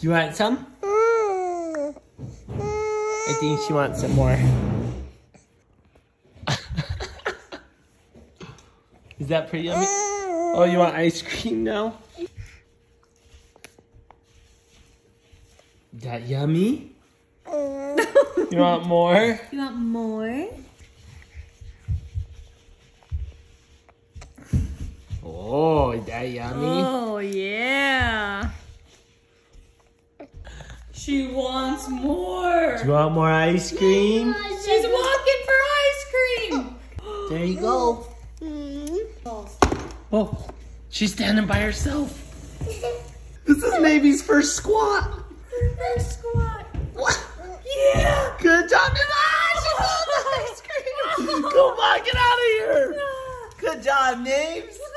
Do you want some? I think she wants some more. Is that pretty yummy? Oh, you want ice cream now? Is that yummy? You want more? You want more? Oh, is that yummy? Oh, yeah. She wants more. Do you want more ice cream? She's walking for ice cream. There you go. Oh, she's standing by herself. This is Navey's first squat. Her first squat. What? Yeah. Good job. She wants ice cream. Come on, get out of here. Good job, Naves.